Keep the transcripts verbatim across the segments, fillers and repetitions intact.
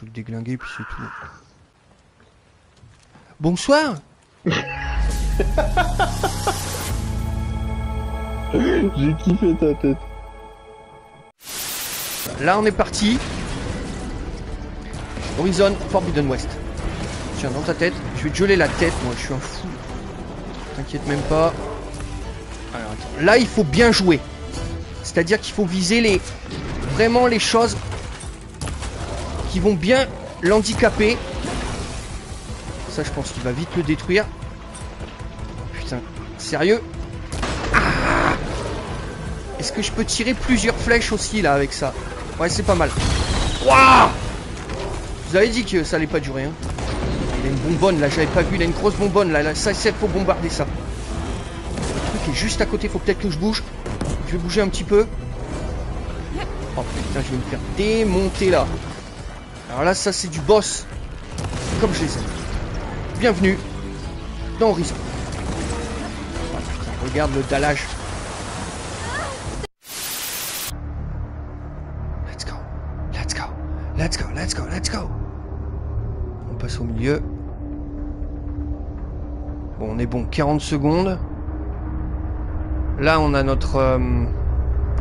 Je vais le déglinguer puis c'est tout. Bonsoir. J'ai kiffé ta tête. Là on est parti. Horizon Forbidden West. Tiens, dans ta tête. Je vais te geler la tête, moi je suis un fou. T'inquiète même pas. Alors attends. Là il faut bien jouer. C'est-à-dire qu'il faut viser les. Vraiment les choses qui vont bien l'handicaper. Ça je pense qu'il va vite le détruire. Putain, sérieux? Ah, est-ce que je peux tirer plusieurs flèches aussi là avec ça? Ouais, c'est pas mal. Waouh! Je vous avais dit que ça allait pas durer hein. Il a une bonbonne là, j'avais pas vu, il a une grosse bonbonne là, là ça c'est faut bombarder ça. Le truc est juste à côté, faut peut-être que je bouge. Je vais bouger un petit peu. Oh putain, je vais me faire démonter là. Alors là, ça c'est du boss. Comme je les aime. Bienvenue dans Horizon. Oh putain, regarde le dallage. Let's go. Let's go. Let's go. Let's go. Let's go. On passe au milieu. Bon, on est bon. quarante secondes. Là, on a notre, euh,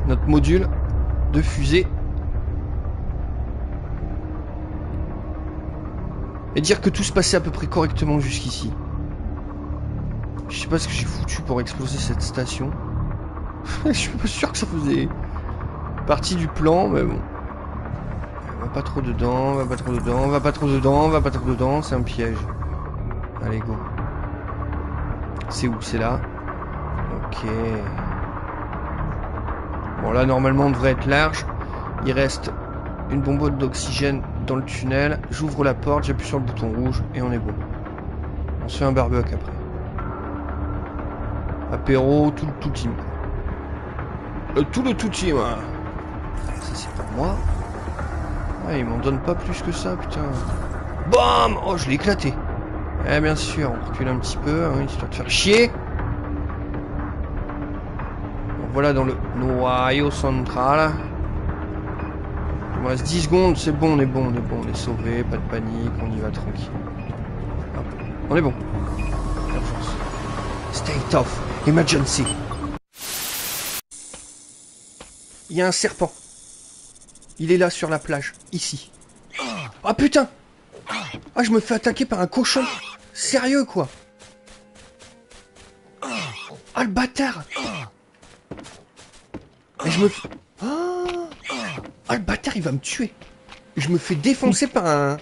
notre module de fusée. Et dire que tout se passait à peu près correctement jusqu'ici. Je sais pas ce que j'ai foutu pour exploser cette station. Je suis pas sûr que ça faisait partie du plan, mais bon. On va pas trop dedans, on va pas trop dedans, on va pas trop dedans, on va pas trop dedans, c'est un piège. Allez, go. C'est où? C'est là. Ok. Bon, là, normalement, on devrait être large. Il reste une bonbonne d'oxygène dans le tunnel. J'ouvre la porte, j'appuie sur le bouton rouge et on est bon. On se fait un barbecue après. Apéro, tout le tout team. Le, tout le tout team. Hein. Ça, c'est pour moi. Ah, ils m'en donnent pas plus que ça, putain. Bam! Oh, je l'ai éclaté. Eh, bien sûr, on recule un petit peu, hein, histoire de faire chier. Voilà dans le noyau central. Il me reste dix secondes, c'est bon, on est bon, on est bon, on est sauvé, pas de panique, on y va tranquille. Hop, on est bon. State of emergency. Il y a un serpent. Il est là sur la plage, ici. Ah putain! Ah, je me fais attaquer par un cochon. Sérieux quoi? Ah le bâtard! Et je me fais... Ah, ah le bâtard il va me tuer. Je me fais défoncer par un...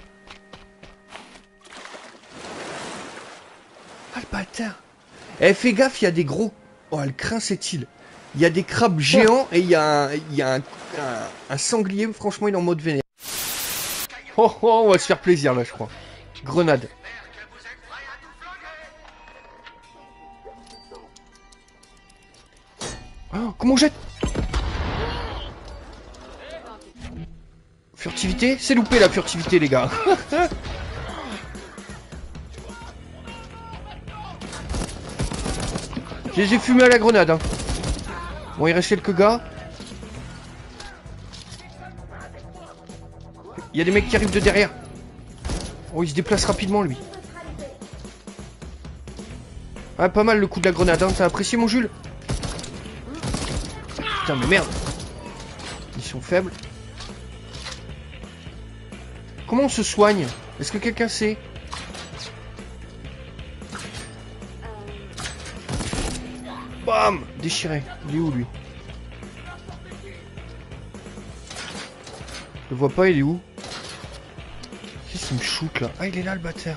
Ah le bâtard. Eh fais gaffe, il y a des gros... Oh elle craint cette île. Il y a des crabes géants et il y a, un... y a un... Un... un sanglier, franchement il est en mode vénère. Oh oh, on va se faire plaisir là je crois. Grenade. Oh, comment on jette? Furtivité, c'est loupé la furtivité les gars. Je les ai fumés à la grenade hein. Bon il reste quelques gars. Il y a des mecs qui arrivent de derrière. Oh il se déplace rapidement lui. Ah pas mal le coup de la grenade hein. T'as apprécié mon Jules? Putain mais merde. Ils sont faibles. Comment on se soigne? Est-ce que quelqu'un sait? Bam! Déchiré. Il est où lui? Je le vois pas, il est où? Qu'est-ce qu'il me shoot là? Ah il est là le bâtard.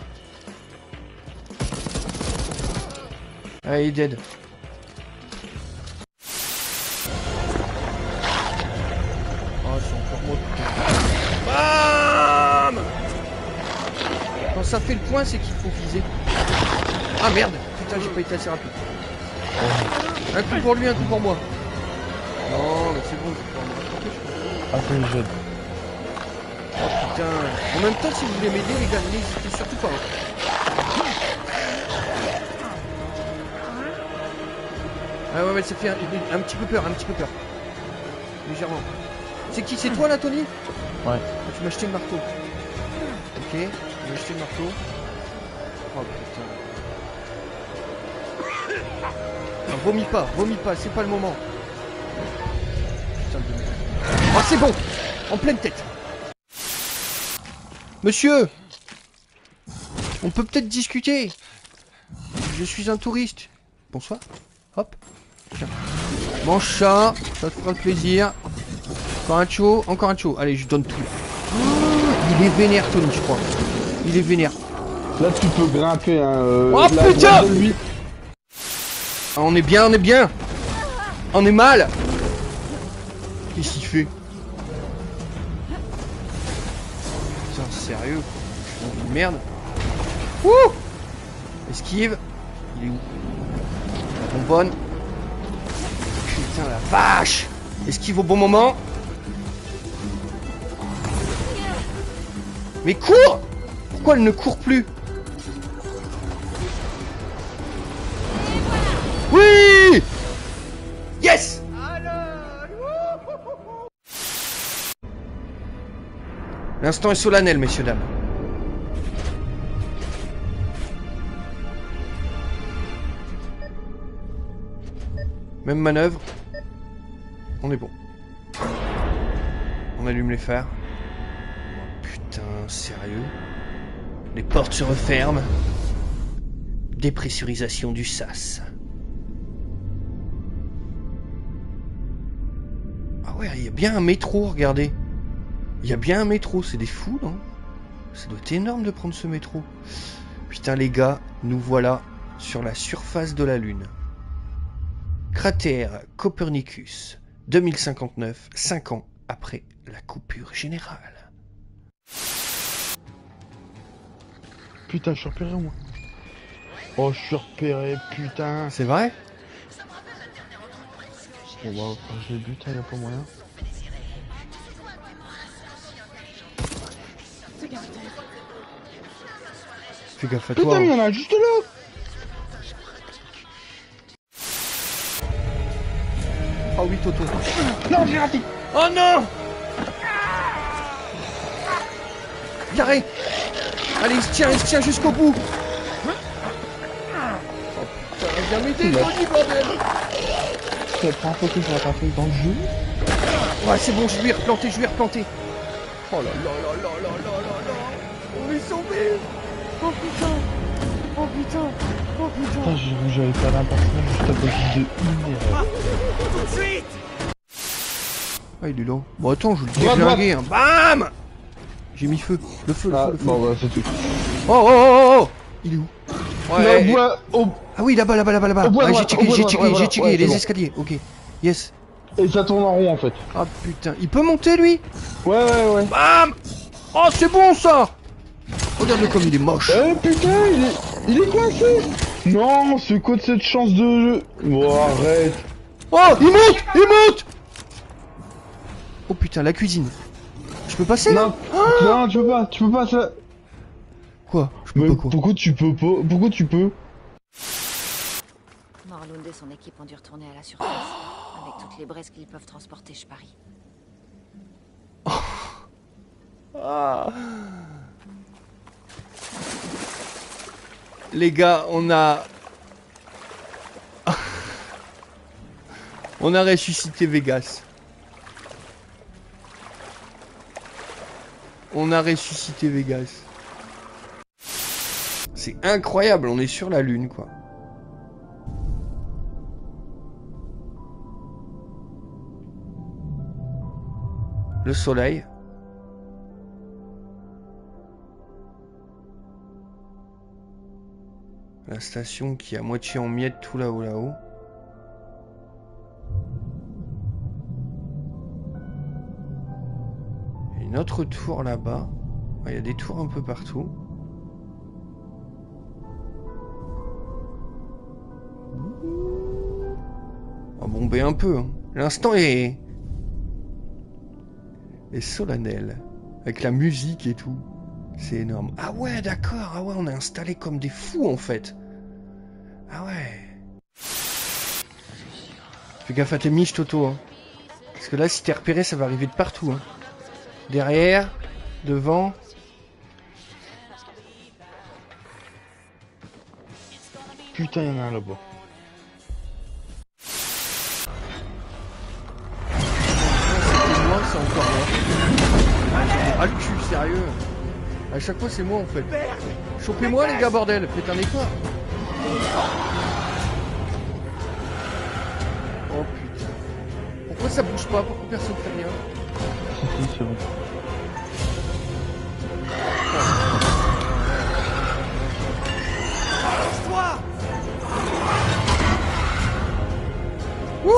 Ah il est dead. Ça fait le point, c'est qu'il faut viser. Ah merde, putain j'ai pas été assez rapide. Un coup pour lui, un coup pour moi. Non mais c'est bon, je peux en rattraper. Ah jeune. Oh putain. En même temps si vous voulez m'aider les gars, n'hésitez surtout pas. Ah ouais mais ça fait un, un petit peu peur, un petit peu peur. Légèrement. C'est qui? C'est toi là Tony? Ouais. Tu m'as acheté le marteau. Ok, je vais jeter le marteau. Oh putain. Non, vomis pas, vomis pas, c'est pas le moment. Putain de merde. Oh, c'est bon! En pleine tête! Monsieur! On peut peut-être discuter! Je suis un touriste. Bonsoir. Hop. Tiens. Mange ça, ça te fera plaisir. Encore un show, encore un show. Allez, je donne tout. Il est vénère, Tony, je crois. Il est vénère. Là, tu peux grimper. Hein, euh, oh là, putain de lui. On est bien, on est bien. On est mal. Qu'est-ce qu'il fait? Putain, sérieux. Je suis une merde. Ouh. Esquive. Il est où? La bonbonne. Putain, la vache. Esquive au bon moment. Mais cours! Pourquoi elle ne court plus? Oui! Yes! L'instant est solennel, messieurs, dames. Même manœuvre. On est bon. On allume les phares. Putain, sérieux. Les portes se referment. Dépressurisation du sas. Ah ouais, il y a bien un métro, regardez. Il y a bien un métro, c'est des fous, non? Ça doit être énorme de prendre ce métro. Putain, les gars, nous voilà sur la surface de la Lune. Cratère Copernicus, deux mille cinquante-neuf, cinq ans après la coupure générale. Putain, je suis repéré au moins. Oh, je suis repéré, putain. C'est vrai? Oh, waouh, quand je l'ai buté, il a pas moyen. Fais gaffe à toi. Putain, il y en a juste là. Ah oui, Toto. Non, j'ai raté. Oh non. Carré. Allez, il se tient, il se tient jusqu'au bout. Oh putain, viens m'aider, Tony, bordel. C'est la première fois que je l'ai raté dans le jeu. Ouais, c'est bon, je lui ai replanté, je lui ai replanté. Oh là là là là là là là là. On est sauvés. Oh putain. Oh putain. Oh putain. Putain, j'ai vu, j'avais perdu un personnage juste à cause de une erreur. Tout de suite. Ah, il est là. Bon, attends, je vais le déglinguer. Hein. Bam. J'ai mis feu, le feu, le ah, feu, le feu. Bon, bah, c'est tout. Oh, oh, oh, oh. Il est où? Ouais, non, bois, au... Ah oui, là-bas, là-bas, là-bas, là-bas. Ouais, j'ai checké, j'ai checké, j'ai checké, les bon. Escaliers, ok. Yes. Et ça tourne en rond, en fait. Ah, putain. Il peut monter, lui? Ouais, ouais, ouais. Bam. Oh, c'est bon, ça. Regarde-le comme il est moche. Eh, putain, il est... Il est coincé. Non, c'est quoi de cette chance de jeu? Bon, oh, arrête. Oh, il monte, il monte. Oh, putain, la cuisine. Je peux passer? Non, ah non, tu peux pas, tu peux pas ça. Quoi? Je peux mais pas quoi? Pourquoi tu peux pas? Pourquoi tu peux? Morlund et son équipe ont dû retourner à la surface. Oh, avec toutes les braises qu'ils peuvent transporter, je parie. Oh. Ah. Les gars, on a... on a ressuscité Vegas. On a ressuscité Vegas. C'est incroyable, on est sur la Lune, quoi. Le soleil. La station qui est à moitié en miettes tout là-haut, là-haut. Une autre tour là-bas. Il y a des tours un peu partout. On va bomber un peu. Hein. L'instant est... est solennel. Avec la musique et tout. C'est énorme. Ah ouais, d'accord. Ah ouais, on est installé comme des fous en fait. Ah ouais. Fais gaffe à tes miches, Toto. Hein. Parce que là, si t'es repéré, ça va arriver de partout. Hein. Derrière, devant, Putain, y'en a un là-bas. C'est encore moi. Ah le cul, sérieux. A chaque fois c'est moi en fait. Chopez-moi les gars, bordel, faites un effort. Oh putain. Pourquoi ça bouge pas? Pourquoi personne fait rien? Ouh!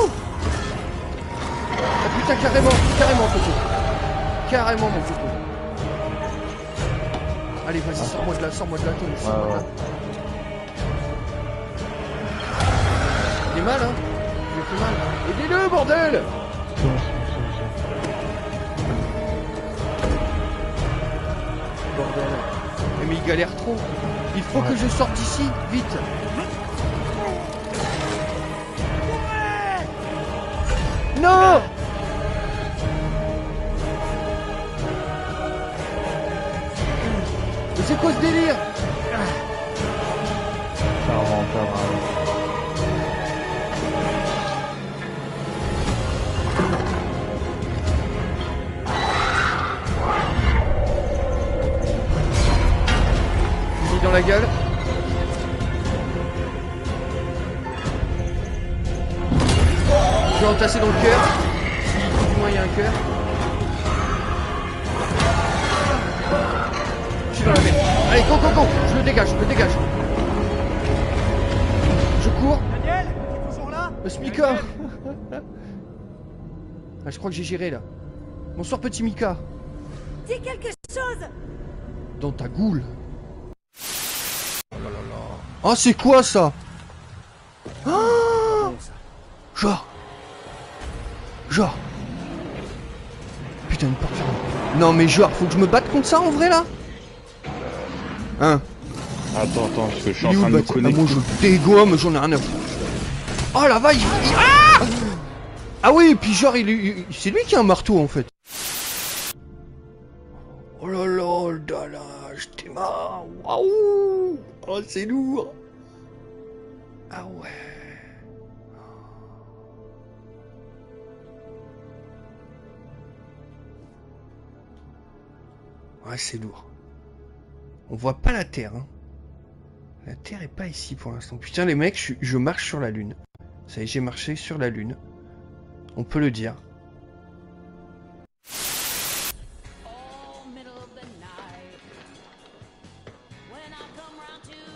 Ah putain, carrément, carrément Coco. Carrément mon Coco. Allez vas-y, sors-moi de là, sors-moi de là, Tony, sors-moi de là. J'ai mal hein, j'ai fait mal. Aidez-le bordel! Bordel. Mais il galère trop. Il faut que je sorte d'ici, vite. Non! Mais c'est quoi ce délire? Ça rentre, ça rentre. Fusil dans la gueule. Je vais entasser dans le cœur. Si du moins il y a un cœur. Je suis dans la merde. Allez, go, go, go. Je le dégage, je le dégage. Je cours. Daniel, t'es toujours là? Le smicard. Ah, je crois que j'ai géré là. Bonsoir, petit Mika. Dis quelque chose. Dans ta goule. Oh là là là. Oh, c'est quoi ça? Oh genre. Genre. Putain, une porte fermée. Non mais genre, faut que je me batte contre ça en vrai là. Hein? Attends, attends, parce que je suis en train de me connecter. Ah, moi je dégomme, j'en ai rien à foutre. Oh la vache. Ah, ah oui, et puis genre, il, il, c'est lui qui a un marteau en fait. Oh là là, le dallage, t'es marre. Waouh. Oh, c'est lourd. Ah ouais. Ouais, c'est lourd. On voit pas la Terre. Hein. La Terre est pas ici pour l'instant. Putain, les mecs, je, je marche sur la Lune. Ça y est, j'ai marché sur la Lune. On peut le dire.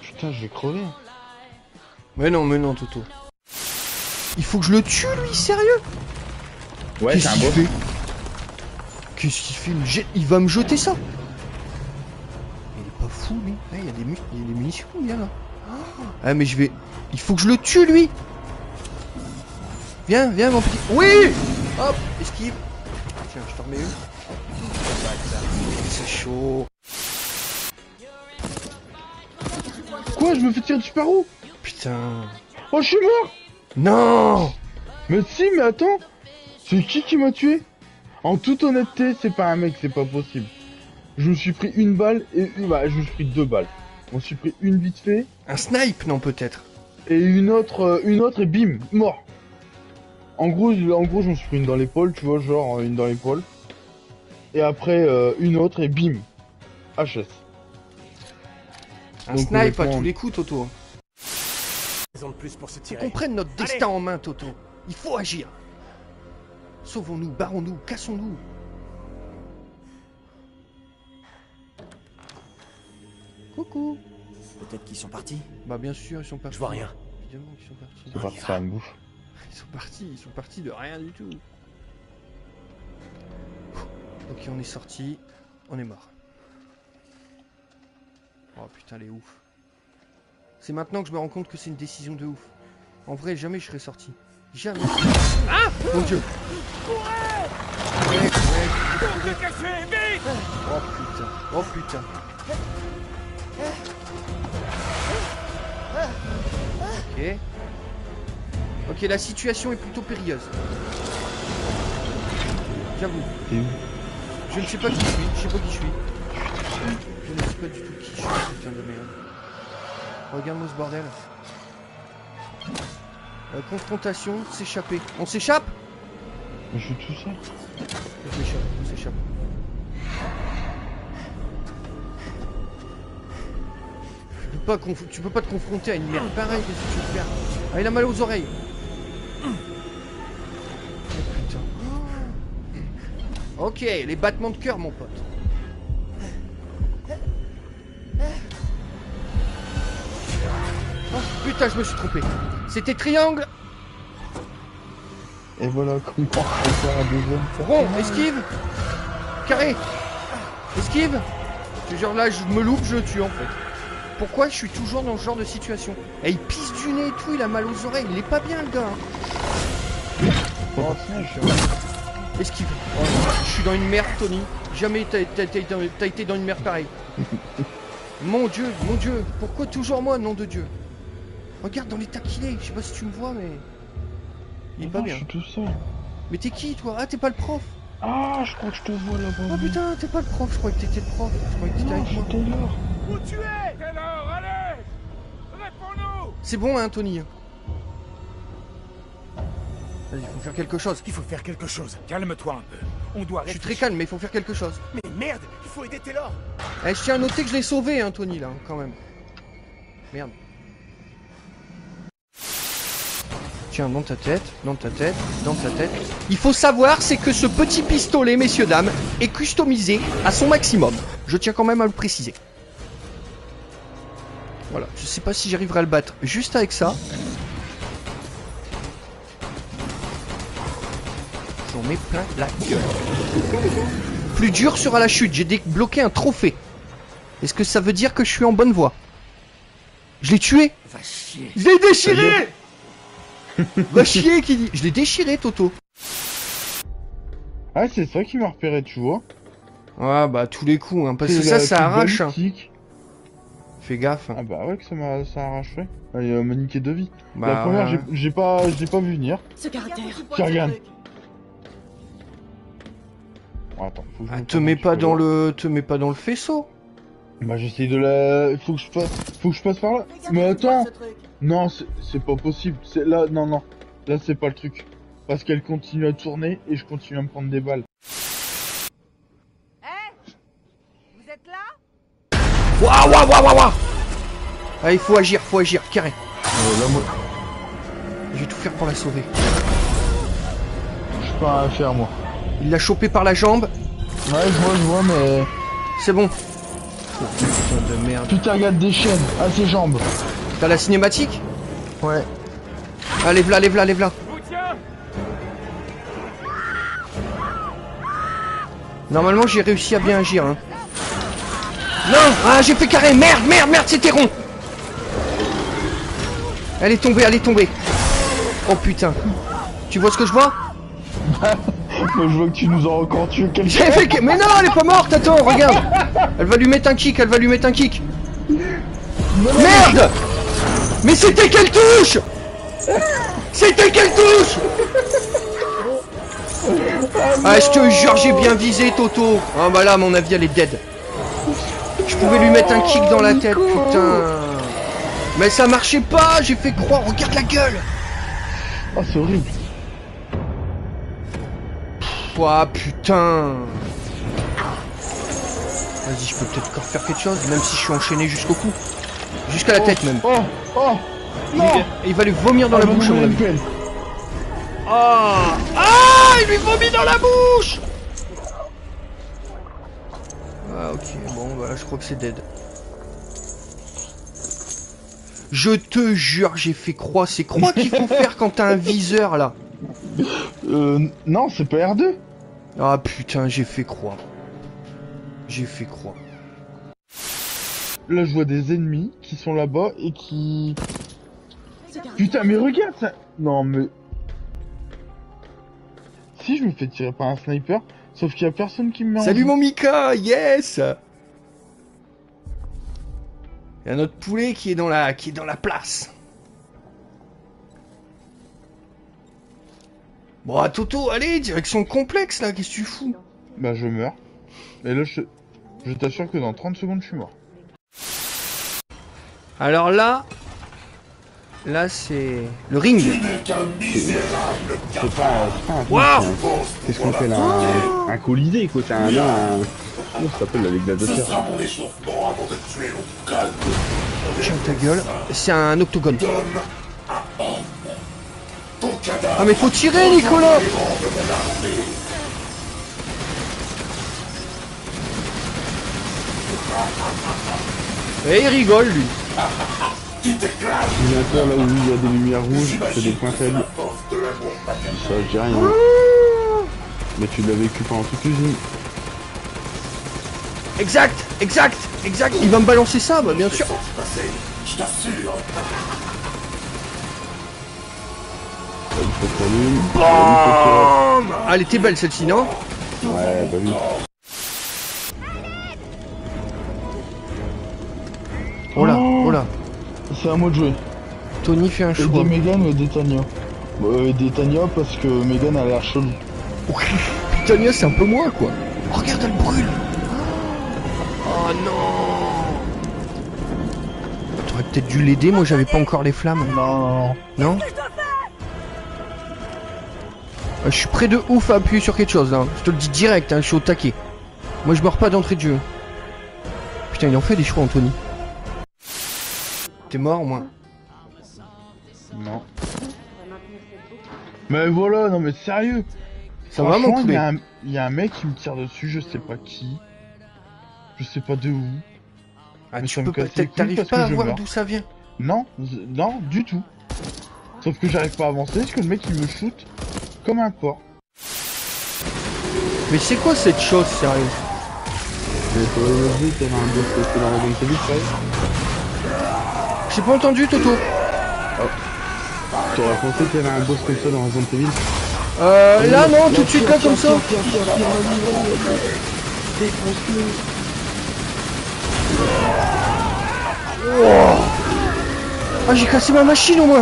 Putain, je vais crever. Mais non, mais non, Toto. Il faut que je le tue, lui, sérieux? Ouais, c'est un beau. Qu'est-ce qu'il fait? Il va me jeter ça? Il est pas fou lui. Il hey, y, y a des munitions il y a là. Ah mais je vais... Il faut que je le tue lui. Viens, viens mon petit... Oui. Hop, esquive. Tiens, je te remets une. C'est chaud. Quoi? Je me fais tirer du par où? Putain. Oh, je suis mort. Non. Mais si, mais attends. C'est qui qui m'a tué? En toute honnêteté, c'est pas un mec, c'est pas possible. Je me suis pris une balle et une... Bah, je me suis pris deux balles. On s'est pris une vite fait. Un snipe, non, peut-être. Et une autre, euh, une autre et bim, mort. En gros, en gros, je me suis pris une dans l'épaule, tu vois, genre une dans l'épaule. Et après, euh, une autre et bim, H S. Un Donc, snipe à tous les coups, Toto. Qu'on prenne notre destin en main, Toto. Il faut agir. Sauvons-nous, barrons-nous, cassons-nous. Coucou. Peut-être qu'ils sont partis. Bah bien sûr, ils sont partis. Je vois rien. Évidemment qu'ils sont partis. Ils sont partis à une bouffe. Ils sont partis, ils sont partis de rien du tout. Ok, on est sorti, on est mort. Oh putain les ouf. C'est maintenant que je me rends compte que c'est une décision de ouf. En vrai, jamais je serais sorti. Jamais. Ah mon dieu. Courez, ouais, ouais, cacher, vite. Oh putain. Oh putain. Ok. Ok, la situation est plutôt périlleuse. J'avoue. Je ne sais pas qui je suis. Je sais pas qui je suis. Je ne sais pas du tout qui je suis, putain de merde. Regarde-moi ce bordel. Euh, confrontation, s'échapper. On s'échappe? Je suis tout seul. On s'échappe, on s'échappe. Tu peux pas, conf... tu peux pas te confronter à une merde pareille, qu'est-ce que tu veux faire? Ah, il a mal aux oreilles. Ok, les battements de cœur, mon pote. Oh putain, je me suis trompé. C'était triangle. Et voilà qu'on part un deuxième. Rond, esquive. Carré. Esquive. Ce genre là, je me loupe, je tue en fait. Pourquoi je suis toujours dans ce genre de situation? Et il pisse du nez et tout, il a mal aux oreilles. Il est pas bien le gars. Hein. Oh, esquive. Oh, je suis dans une merde, Tony. Jamais t'as été, été dans une merde pareille. Mon dieu, mon dieu. Pourquoi toujours moi, nom de dieu? Regarde dans l'état qu'il est. Je sais pas si tu me vois, mais... Il est pas bien. Je suis tout seul. Mais t'es qui, toi? Ah, t'es pas le prof. Ah, je crois que je te vois là-bas. Oh putain, t'es pas le prof. Je crois que t'étais le prof. Je crois que t'étais avec moi. Où tu es? Quelle heure? Allez, réponds-nous. C'est bon, hein, Tony? Il faut faire quelque chose. Il faut faire quelque chose. Calme-toi un peu. On doit. Je suis très calme, mais il faut faire quelque chose. Mais merde, il faut aider Taylor. Eh, je tiens à noter que je l'ai sauvé, hein, Tony, là, quand même. Merde. Tiens, dans ta tête, dans ta tête, dans ta tête. Il faut savoir, c'est que ce petit pistolet, messieurs, dames, est customisé à son maximum. Je tiens quand même à le préciser. Voilà. Je sais pas si j'arriverai à le battre juste avec ça. On met plein la gueule. Plus dur sera la chute. J'ai débloqué un trophée. Est-ce que ça veut dire que je suis en bonne voie? Je l'ai tué. Va chier. Je l'ai déchiré. Va chier qui dit. Je l'ai déchiré, Toto. Ah, c'est ça qui m'a repéré, tu vois. Ah bah tous les coups, hein, parce que ça, ça arrache. Hein. Fais gaffe. Hein. Ah bah ouais que ça m'a arraché. Elle euh, m'a niqué de vie. Bah, la première, ouais. j'ai pas, j'ai pas vu venir. Ce caractère. Regarde. Attends, faut que je ah, te mets pas dans le... te mets pas dans le faisceau. Bah j'essaye de la... Faut que je passe... Faut que je passe par là. Mais attends. Non, c'est pas possible. C'est là... Non, non. Là, c'est pas le truc. Parce qu'elle continue à tourner et je continue à me prendre des balles. Eh ? Vous êtes là ? Waouh, waouh, waouh, waouh ! Allez, faut agir, faut agir. Carré. Euh, là, moi... Je vais tout faire pour la sauver. Je suis pas à faire, moi. Il l'a chopé par la jambe. Ouais, je vois, je vois, mais... C'est bon. Oh, putain de merde. Putain, regarde des chaînes à ses jambes. T'as la cinématique? Ouais. Allez, v'là, allez, v'là, allez, v'là. Normalement, j'ai réussi à bien agir. Hein. Non. Ah, j'ai fait carré. Merde, merde, merde, c'était rond. Elle est tombée, elle est tombée. Oh, putain. Tu vois ce que je vois? Moi, je vois que tu nous as encore tué quelqu'un. Fait... Mais non, elle est pas morte, attends, regarde. Elle va lui mettre un kick, elle va lui mettre un kick. Non, merde. Mais c'était quelle touche? C'était quelle touche? Ah, je te jure, j'ai bien visé, Toto. Ah bah là, à mon avis, elle est dead. Je pouvais lui mettre un kick dans la tête, putain. Mais ça marchait pas, j'ai fait croire, regarde la gueule. Oh, c'est horrible. Ouah, putain. Vas-y, je peux peut-être encore faire quelque chose, même si je suis enchaîné jusqu'au cou. Jusqu'à la oh, tête même. Oh, oh, non. Il, il va lui vomir dans oh, la bouche, mon ami. Oh. Ah, il lui vomit dans la bouche. Ah, ok, bon, voilà, je crois que c'est dead. Je te jure, j'ai fait croix. C'est croix qu'il faut faire quand t'as un viseur, là. Euh, non, c'est pas R deux. Ah putain, j'ai fait croire. J'ai fait croire. Là, je vois des ennemis qui sont là-bas et qui... Putain, mais regarde ça. Non, mais... Si, je me fais tirer par un sniper, sauf qu'il y a personne qui me met en... Salut mon Mika, yes. Il y a notre poulet qui est dans la, qui est dans la place. Bon, à Toto, allez, direction complexe, là, qu'est-ce que tu fous? Bah, je meurs. Et là, je, je t'assure que dans trente secondes, je suis mort. Alors là, Là c'est le ring. C'est pas, pas wow. Qu'est-ce qu'on fait là? Un, un colisée quoi, c'est un... un, un... Comment ça s'appelle avec la dossière? Tiens ta gueule, c'est un octogone. Ah mais faut tirer Nicolas. Et il rigole lui. Il est encore là où il y a des lumières rouges, c'est des points faibles. Ça j'ai rien. Mais tu l'as vécu pendant toute l'usine. Exact, exact, exact. Il va me balancer ça, bah bien sûr. Je t'assure. BAM ! Ah, elle était belle celle-ci, non ? Ouais, bah oui. Oh là, oh là. C'est à moi de jouer. Tony fait un choix. Des Megan ou des Tania? Euh, des Tania parce que Megan a l'air chelou. Tania c'est un peu moins quoi. Oh, regarde elle brûle. Oh non. T'aurais peut-être dû l'aider, moi j'avais pas encore les flammes. Non. Non. Je suis près de ouf à appuyer sur quelque chose là. Je te le dis direct, hein, je suis au taquet. Moi je meurs pas d'entrée de jeu. Putain il en fait des choix Anthony. T'es mort au moins? Non. Mais voilà, non mais sérieux. Ça va mon poulet. Il y a un mec qui me tire dessus, je sais pas qui. Je sais pas de où. Ah mais tu peux peut-être t'arrives pas à voir d'où ça vient. Non, non, du tout. Sauf que j'arrive pas à avancer, parce que le mec il me shoot comme un porc. Mais c'est quoi cette chose sérieux? J'ai pas entendu Toto. Oh. T'aurais pensé qu'il y avait un boss comme ça dans Horizon Forbidden West? Euh oui, là non, tout de suite là comme ça. Ah j'ai cassé ma machine au moins.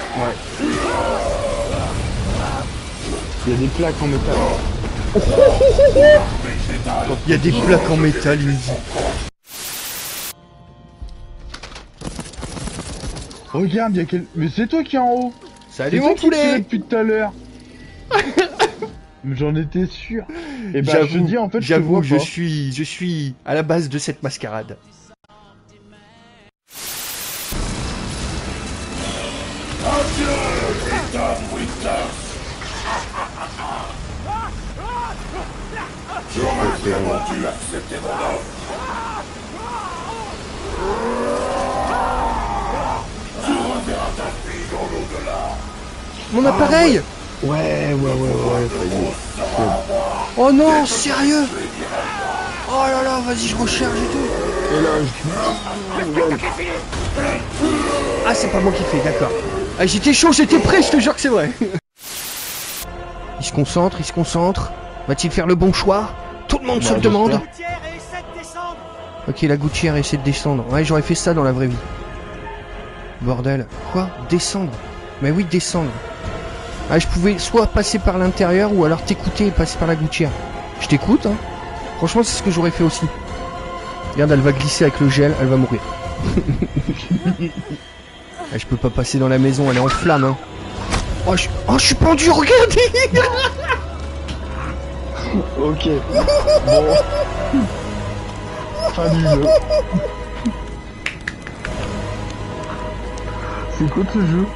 Ouais. Il y a des plaques en métal. Oh, oh, oh, oh, oh. Il y a des plaques en métal, il me dit. Regarde, y a quel... Mais c'est toi qui est en haut. Salut mon poulet depuis tout à l'heure. J'en étais sûr. Et bah je te dis en fait j'avoue que je suis je suis à la base de cette mascarade. Mon appareil. Ouais, ouais, ouais, ouais, ouais. Oh non, sérieux. Oh là là, vas-y, je recharge et tout. Et là, je... Ah, c'est pas moi qui fais, d'accord. Ah, j'étais chaud, j'étais prêt, je te jure que c'est vrai. Il se concentre, il se concentre. Va-t-il faire le bon choix? Tout le monde se le demande. Ok, la gouttière essaie de descendre. Ouais, j'aurais fait ça dans la vraie vie. Bordel. Quoi? Descendre? Mais oui, descendre. Ah, je pouvais soit passer par l'intérieur ou alors t'écouter et passer par la gouttière. Je t'écoute, hein. Franchement, c'est ce que j'aurais fait aussi. Regarde, elle va glisser avec le gel, elle va mourir. Ah, je peux pas passer dans la maison, elle est en flamme, hein. Oh, je, oh, je suis pendu, regardez. Ok. Bon. Fin du jeu. C'est quoi ce jeu?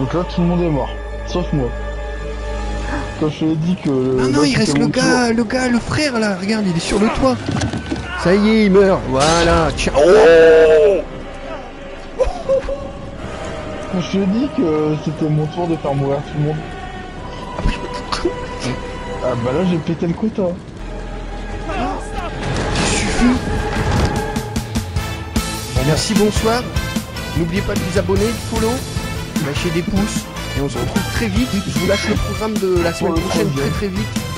Donc là tout le monde est mort, sauf moi. Quand je te dis que... Le... Ah non, il reste le gars, le gars, le frère là, regarde, il est sur le toit. Ça y est, il meurt, voilà, tiens. Oh quand je te dis que c'était mon tour de faire mourir tout le monde. Ah bah là j'ai pété le quota. Merci, bonsoir. N'oubliez pas de vous abonner, de follow, lâcher des pouces. Et on se retrouve très vite. Je vous lâche le programme de la semaine prochaine très très vite.